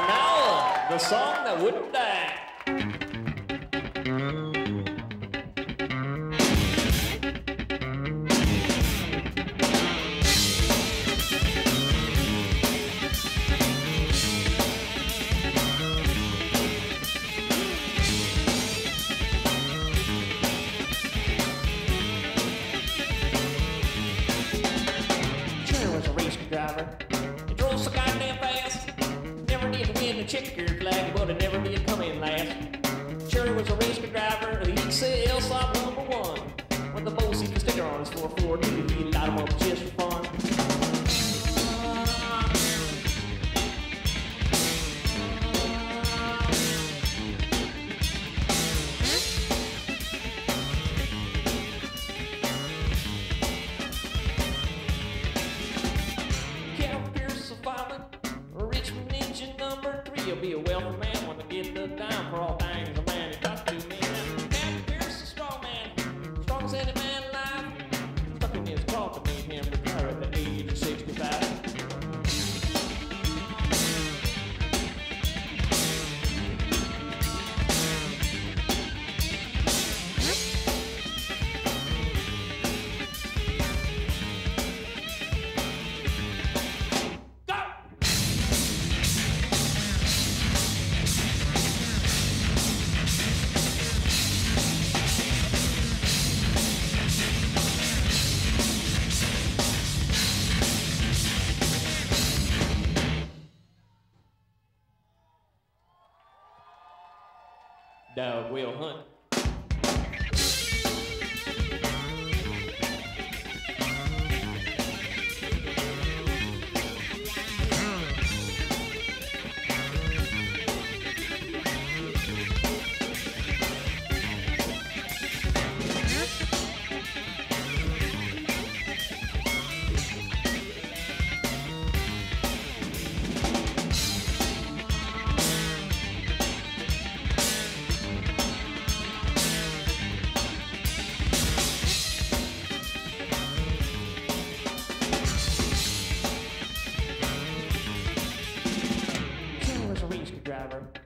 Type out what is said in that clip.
And now, the song that wouldn't die. Jerry was a race car driver. He drove so goddamn fast. Never did win the checkered flag, but he never did come in last. Jerry was a race car driver. He'd sell stop number one. With the Bo Seeker sticker on his 4x4, he'd light him up just for fun. He'll be a wealthy man when they get the dime for all things a man is got to do, man. Jack Pierce, a strong man, strongest any man alive. Stuck in his craw to meet him, retire at the age of 65. Dog will hunt. Driver.